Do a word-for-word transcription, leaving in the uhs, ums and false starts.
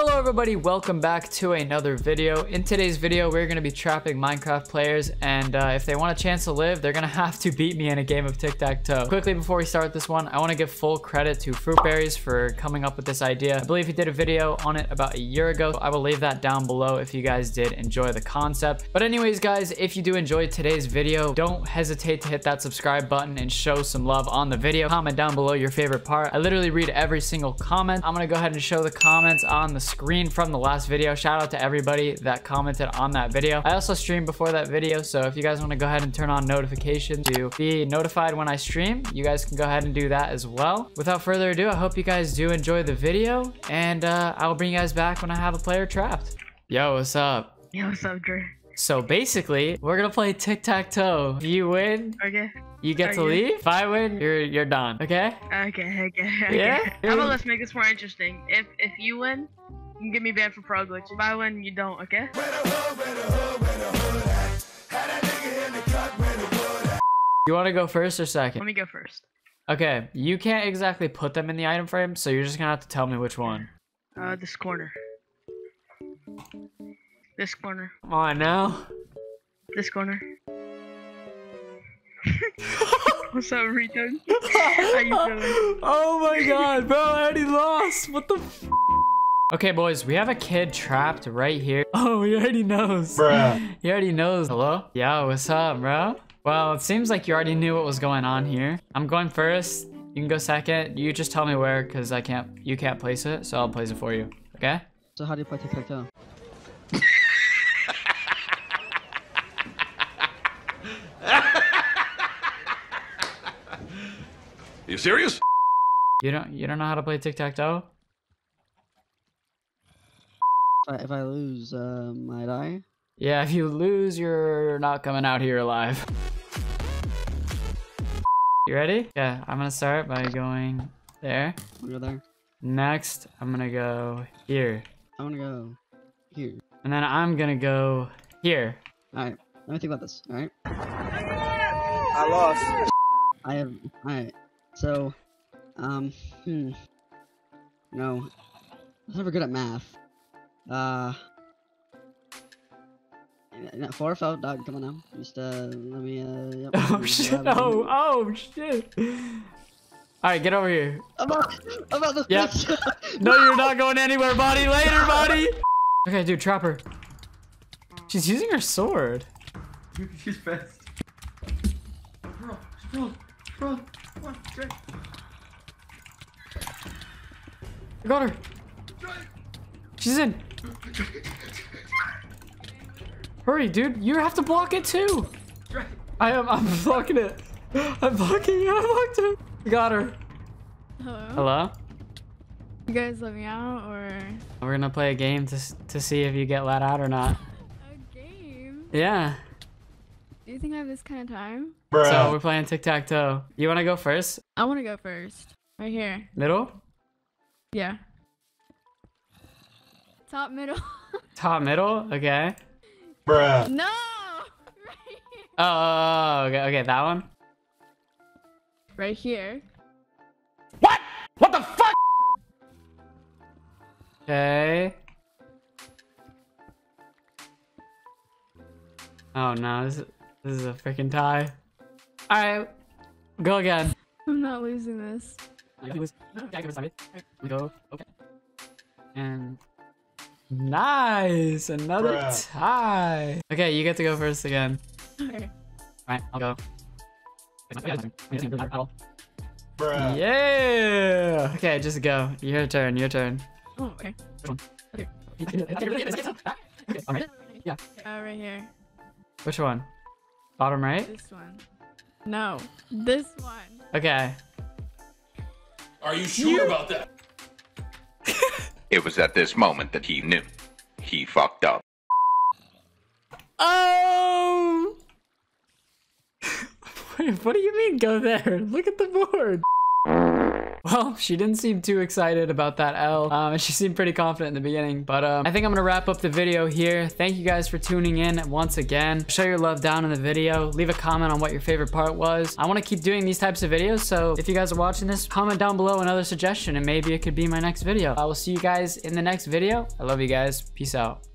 Hello everybody, welcome back to another video. In today's video we're going to be trapping Minecraft players, and uh, if they want a chance to live, they're going to have to beat me in a game of tic-tac-toe. Quickly before we start this one, I want to give full credit to Fruitberries for coming up with this idea. I believe he did a video on it about a year ago, so I will leave that down below if you guys did enjoy the concept. But anyways guys, if you do enjoy today's video, don't hesitate to hit that subscribe button and show some love on the video. Comment down below your favorite part. I literally read every single comment. I'm going to go ahead and show the comments on the screen from the last video. Shout out to everybody that commented on that video. I also streamed before that video, so if you guys want to go ahead and turn on notifications to be notified when I stream, you guys can go ahead and do that as well. Without further ado, I hope you guys do enjoy the video, and uh, I'll bring you guys back when I have a player trapped. Yo, what's up? Yo, what's up, Drew? So basically, we're gonna play tic-tac-toe. If you win, okay, you get okay. to leave. If I win, you're you're done. Okay? Okay, okay, okay. Yeah? How about let's make this more interesting? If if you win, you can get me banned for pro glitch. If I win, you don't, okay? You wanna go first or second? Let me go first. Okay, you can't exactly put them in the item frame, so you're just gonna have to tell me which one. Uh, this corner. This corner. Come on now. This corner. What's up, retard? How you doing? Oh my god, bro, I already lost. What the f? Okay, boys, we have a kid trapped right here. Oh, he already knows. Bruh. He already knows. Hello? Yo, what's up, bro? Well, it seems like you already knew what was going on here. I'm going first. You can go second. You just tell me where, because I can't. You can't place it, so I'll place it for you. Okay? So how do you play tic-tac-toe? Are you serious? You don't. You don't know how to play tic-tac-toe? If I lose, um, I die? Yeah, if you lose, you're not coming out here alive. You ready? Yeah, I'm gonna start by going there. I'll go there. Next, I'm gonna go here. I'm gonna go here. And then I'm gonna go here. Alright, let me think about this, alright? I lost. I have, alright, so, um, hmm. No, I was never good at math. Uh, four felt dog. Come on now, just uh, let me. Uh, yep, oh shit! Oh, oh shit! All right, get over here. I'm out. I'm out the yep. No, you're not going anywhere, buddy. Later, buddy. Okay, dude, trapper. She's using her sword. She's fast. Roll, roll, roll. One, three. I got her. She's in. Hurry, dude! You have to block it too. I am. I'm blocking it. I'm blocking it. I blocked it. We got her. Hello. Hello. You guys let me out, or we're gonna play a game to to see if you get let out or not. A game. Yeah. Do you think I have this kind of time? Bruh. So we're playing tic-tac-toe. You wanna go first? I wanna go first. Right here. Middle. Yeah. Top middle. Top middle? Okay. Bruh. No! Right here. Oh, okay, okay, that one? Right here. What? What the fuck? Okay. Oh no, this is, this is a freaking tie. Alright, go again. I'm not losing this. Go, okay. And... nice, another Bruh. tie. Okay, you get to go first again. Okay. Alright, I'll go. Bruh. Yeah. Okay, just go. Your turn. Your turn. Oh, okay. Okay. All right. Yeah. Uh, right here. Which one? Bottom right. This one. No, this one. Okay. Are you sure you about that? It was at this moment that he knew. He fucked up. Oh! Wait, what do you mean go there? Look at the board. Well, she didn't seem too excited about that L, um, and she seemed pretty confident in the beginning, but um, I think I'm gonna wrap up the video here. Thank you guys for tuning in once again. Show your love down in the video. Leave a comment on what your favorite part was. I want to keep doing these types of videos, so if you guys are watching this, comment down below another suggestion and maybe it could be my next video. I will see you guys in the next video. I love you guys. Peace out.